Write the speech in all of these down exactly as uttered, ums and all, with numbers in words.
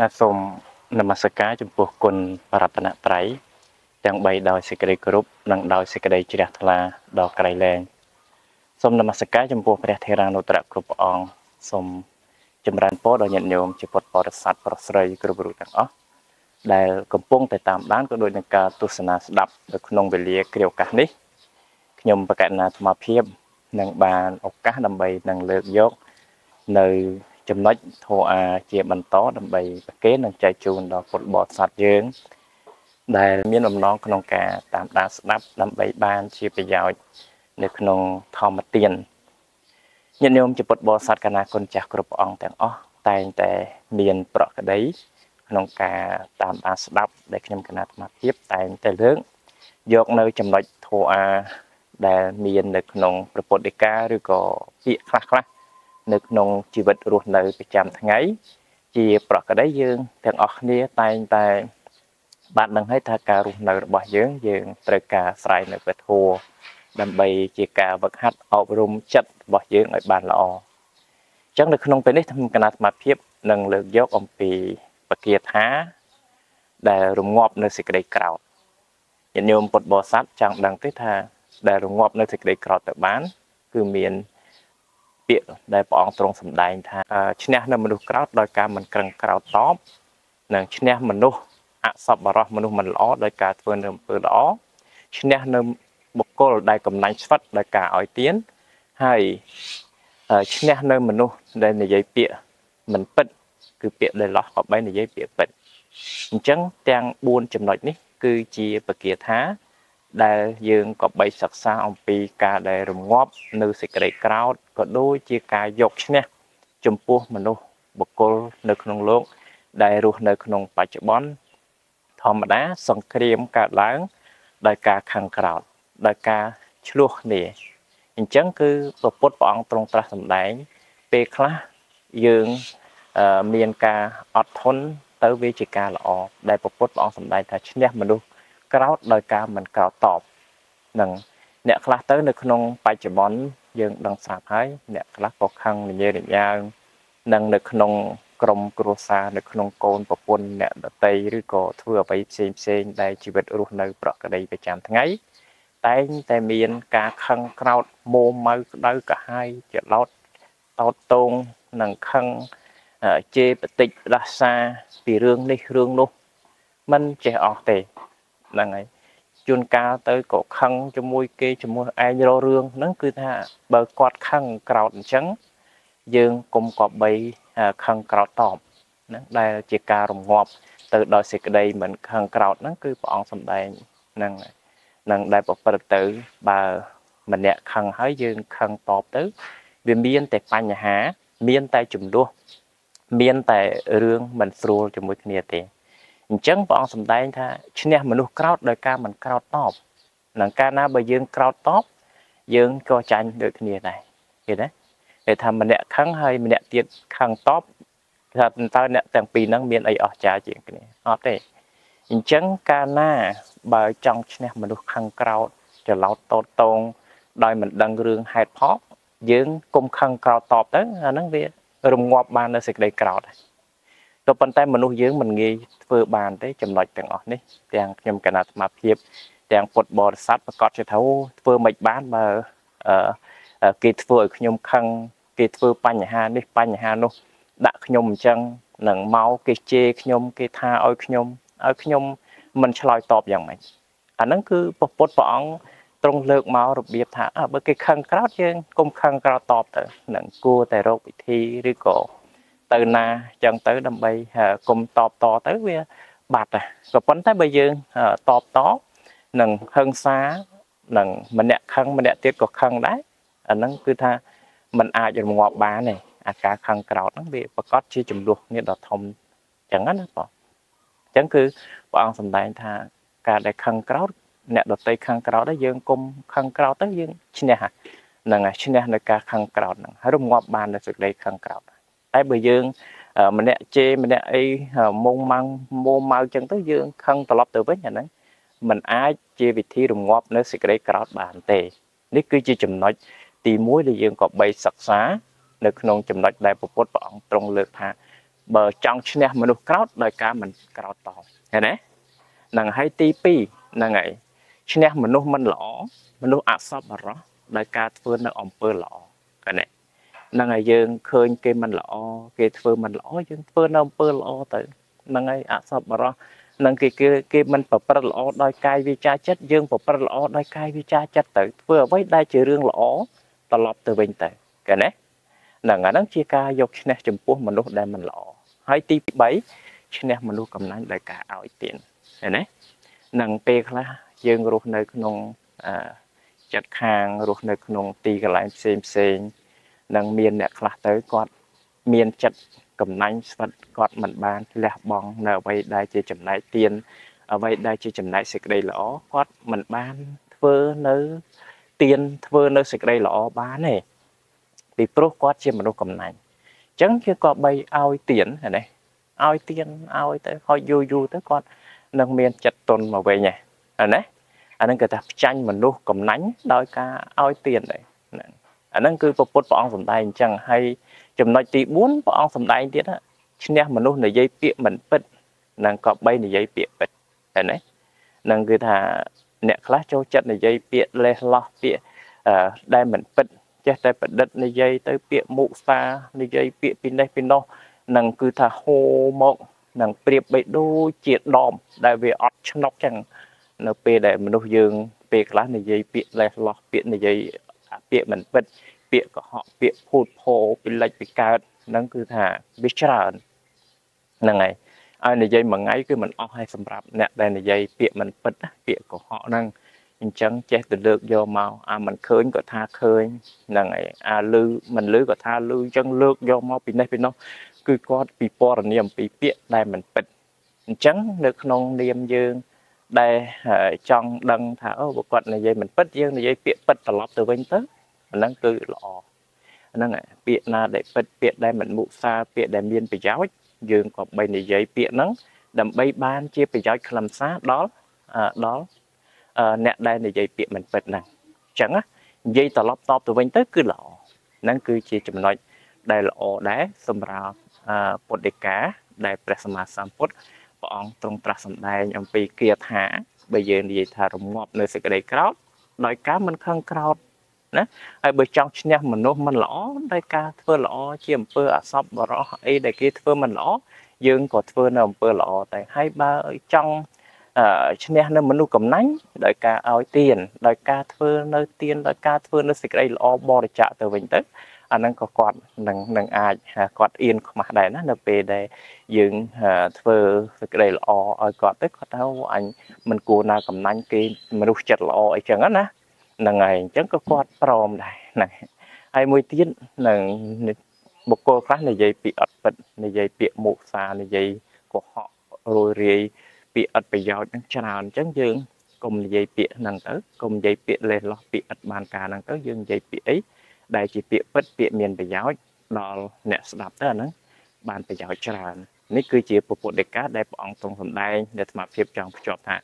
Hãy subscribe cho kênh Ghiền Mì Gõ để không bỏ lỡ những video hấp dẫn. Hãy subscribe cho kênh Ghiền Mì Gõ để không bỏ lỡ những video chúng nói thua à chia bàn tó đầm bầy kế năng chạy chuồn đò cột bọt sạt dương đài miếng đầm nón con cá tạm đá sáp đầm bầy ban chia bầy dạo được con thò mặt tiền nhân nhóm chỉ bọt bọt sạt cả na con chả cột bọt tảng ó tay tay miền bọt cái đấy con cá tạm đá sáp để con cá na tiếp tay tay lớn dọc nơi chúng nói thua à đài miền được con bọt đi cá rồi có bị khạc khạc nước nông chỉ vật ruột nợ bị chạm thằng ấy chỉ bỏ cái đấy dương thằng ở đây tay tay bạn đang thấy thà cả ruột nợ bỏ dương dương trời cả sài nợ vật hồ đầm bầy chỉ cả vật hạt ao rum chật bỏ dương ở bàn lò chắc được nông bên đấy thằng cái nát mà phép nâng lực dốc ông pì và kia thá để rùm ngọp nơi xịt đầy cào nhận nhôm bột bò sát chẳng đang thấy thà để rùm ngọp nơi xịt đầy cào tự bán cứ miền đại bọn trong sầm đại tha chinh em nằm được cào đôi cá mình cần cào tóm nàng chinh em mình đâu ạ sập bà rọ mình đâu mình ó đôi cá vừa nằm vừa đó chinh em nằm bọc cô đại cầm nành phát đôi cá ói tiến hay chinh em nằm mình đâu đây là dây bịa mình bật cứ bịa đây lót họ bay là dây bịa bật trắng trang buôn chậm nói ní cứ chia và kia thá đại dương có bảy sắc xa ông pi cả đại rồng ngóp nữ sĩ đại cào có đôi chia cả dọc nè chấm pua mình đâu bọc cô nữ khung lông đại ruột nữ khung bảy chữ bón thòm đá sòng kềm cả láng đại cả khang cào đại cả chuột nè hình chấn cứ tập bút vọng trong trà sầm đáy pe khla dương miền cả ọt thôn tới với chỉ cả là ọ đại tập bút vọng sầm đáy thay nè mình đâu cào đôi cá mình cào tọp nằng nẹt lá tới được nông bay chậm bón dương đang sạp hái nẹt lá bọc khăn mình dễ để nhau nằng được nông crom cua sa được nông côn bọc quân nẹt tây rưỡi cò thưa bay xem xem đây chỉ biết ruột nơi bọt cái đây phải chạm thằng ấy tay tay miên cá khăn cào mô mây đôi cả hai chợ lót tao tôn nằng khăn chê tịch ra xa vì rương đi rương luôn mình chè ọt tề là ngày chôn cá tới cổ khăn cho môi kê cho môi ai rô rương nó cứ tha bờ quạt khăn cào trắng dương cùng có bay khăn cào tỏm đây là chiếc cá rồng ngọt từ đôi xịt đây mình khăn cào nó cứ bọn sầm đây năng năng đại bậc phật tử bà mình nhẹ khăn hái dương khăn tọp tới vì miên tại pan nhà há miên tại chùm đua miên tại rương mình xua cho môi kia tiền chẳng bọn sầm đai tha chinh em mình nuôi cào đời ca mình cào top nàng ca na bây dương cào top dương co tranh được cái này này vậy đấy để tham mình nẹt kháng hay mình nẹt tiền kháng top thật tao nẹt tàng pì năng miền ấy ở trà chuyện cái này ở đây chẳng ca na bởi trong chinh em mình nuôi kháng cào chờ lâu to tôn đòi mình đăng rương hai pop dương cùng kháng cào top đấy nó về rùng ngọt bàn nó sẽ đầy cào đấy rồi bàn tay mình nuôi dưỡng mình nghe vừa bàn đấy chậm nói tiếng ọt đấy tiếng nhầm cả nát mà phép tiếng bột bò sát và cọt chơi thấu vừa mệt bán mà kịt vừa nhầm khăng kịt vừa pan nhà hà đấy pan nhà hà luôn đã nhầm chân nặng máu kịt chê nhầm kịt tha ôi nhầm ôi nhầm mình trả lời tọp dạng này à nó cứ bột bột bỏng trong lượng máu rồi biệt thả à bởi cái khăng cào chứ cùng khăng cào tọp đấy nặng cua tài rô bị thi rưỡi cổ từ na chân tới đầm bay cùng tọp tò tới với bạt à rồi quấn tới bây giờ tọp tó nằng hơn xa nằng mình đẹp khăn mình đẹp tiết của khăn đấy nó cứ tha mình ai cho ngọt ba này à cả khăn cào nó bị và có chia chùm luộc như đọt thông chẳng hết bỏ chẳng cứ bọn sầm đại tha cả đại khăn cào nẹt đọt tây khăn cào đấy dương cùng khăn cào tới dương xin nhà nằng à xin nhà là cả khăn cào nằng hãy rung ngọt ba là sự đây khăn cào tại bởi dương mình nè chê mình nè ấy mông măng mô mau chân tới dương khăn tọp từ với nhà đấy mình ai chia vị thi đồng ngọt nó sẽ cái đấy cào bàn tề nếu cứ chia chùm nói tì muối là dương có bay sặc xá được nông chùm nói đại bộ phận trong lượt hạ bờ trong chén mà nó cào đời cá mình cào to thế này nàng hay ti pi nàng ấy chén mà nó mình lỏ mình nó ác sập rồi đời cá phơi nó ẩm phơi lỏ cái này nàng ấy dưng khơi cái mình lỏ cái phơi mình lỏ dưng phơi nó phơi lỏ tới nàng ấy ác sập rồi nàng cái cái cái mình phải phơi lỏ đời cá vi cha chết dưng phải phơi lỏ đời cá vi cha chết tới vừa với đại chữ riêng lỏ ta lọp từ bên tới cái này nàng ấy đang chia ca dọc chén chấm phu mình nó đem mình lỏ hai tí bảy cho nên mình nuôi cầm nắng đại cả ao tiền này nằng pe là dương ruột nơi nông chặt hàng ruột nơi nông tì cái lại xem xem nằng miền này là tới con miền chặt cầm nắng vật con mình bán là bong nở vậy đại chỉ chấm lại tiền ở vậy đại chỉ chấm lại sực đây lõ con mình bán vơ nớ tiền vơ nớ sực đây lõ bán này thì pro con chỉ mình nuôi cầm nắng chẳng khi có bay ao tiền này này ao tiền ao tới hơi vui vui tới con nâng miền chặt tuần mà về nhà ở đấy anh đang kể tập tranh mình nuôi cầm nánh đôi ca ao tiền đấy anh đang cứ phục vụ bọn ông sầm tay chẳng hay chấm nói tí bốn bọn ông sầm tay tiết á cho nên mình nuôi này dây bịa mình bịt nàng có bay này dây bịa bịt ở đấy nàng cứ thả nẹt lá châu chặt này dây bịa lê lo bịa ở đây mình bịt chết tại bịt đất này dây tới bịa mũ xa này dây bịa pin đây pin đó nàng cứ thả hô mộng nàng bịa bịt đôi chuyện đòn đại về ót chân nóc chẳng nó bịa để mình nuôi dương bịa lá này dây bịa lẹt lọt bịa này dây bịa mình bịt bịa của họ bịa phụt phô bịa lệch bịa cao nàng cứ thả bịa tràn nàng này ai này dây mà ngay cứ mình ót hay sầm rạp nè đây này dây bịa mình bịt bịa của họ nàng chẳng chết từ được vô màu à mình khơi có tha khơi nàng này à lư mình lưới có tha lư chân lược vô màu pin đây pin đó cứ có bị bỏ ra niềm bị biết đây mình bịt trắng được non niềm dương đây trong đằng thảo bộ quận này dây mình bịt dương này dây bịt bịt là lọp từ bên tới mình đang cứ lọ đang này bịt là để bịt bịt đây mình mụ xa bịt để miên bị giáo dương còn bay này dây bịt nắng đầm bay ban chia bị giáo làm xá đó à, đó à, nè đây này dây bịt mình bịt này trắng á dây là lọp top từ bên tới cứ lọ đang cứ chia chấm nói đây là ổ đá xâm ra bột đề cá đại prasma samput bọn trong trasam đại nhầm pi kia thả bây giờ như vậy thả rồng mọp nơi sự cái crowd đói cá mình khăng crowd nè ai bơi trong nha mình nô mình lỏ đói cá thưa lỏ chiêm phơ à sập và rõ ấy đại kia thưa mình lỏ dương còn thưa nằm phơ lỏ tại hai ba ở trong nha nên mình nuôi cầm nánh đói cá ao tiền đói cá thưa nơi tiền đói cá thưa nơi sự cái lỏ bò để trả từ mình tới anh đang có quạt nâng nâng ai quạt yên mà đại nó về để dựng thưa đây là o ở quạt tức quạt đâu anh mình cua na cầm nanh kia mình đục chặt là o ấy chẳng á nè ngày chẳng có quạt prom này này ai môi tiên là một cô khác này dây bị ật bệnh này dây bị mù xa này dây của họ rồi rồi bị ật bị gió chẳng tràn chẳng dương cùng dây bị nâng tới cùng dây bị lên lo bị ật bàn cả nâng tới dương dây bị ấy đại chỉ bịa bất bịa miền bây giáo đó nè đạp tới nữa bàn bây giáo tràn nít cứ chỉ phục vụ để cá đại bọn trong hôm nay để mà phép trong cho thả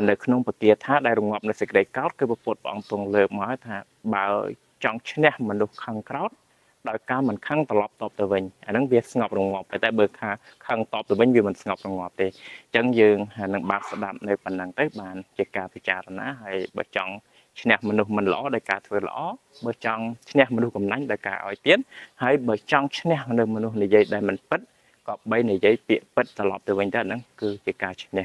nơi không một tia thả đại đồng ngọc nơi sực đại cát cứ phục vụ bọn trong lừa mỏi thả bảo trong chén mình được khăn cát đại cá mình khăn tập tập từ mình anh đang biết ngọc đồng ngọc phải tại bờ khăn khăn tập từ bên vì mình ngọc đồng ngọc thì chân dương nâng bạc đạp nơi mình đang tới bàn chỉ cá phải trả nó hay bờ trong chén mình nuôi mình lỏ đại cá thưa lỏ bờ trong chén mình nuôi cầm nánh đại cá ỏi tiến hay bờ trong chén mình nuôi mình nuôi này dây đại mình bứt cọp bay này dây bịa bứt là lọp từ bên đó nó cứ cái cá chén này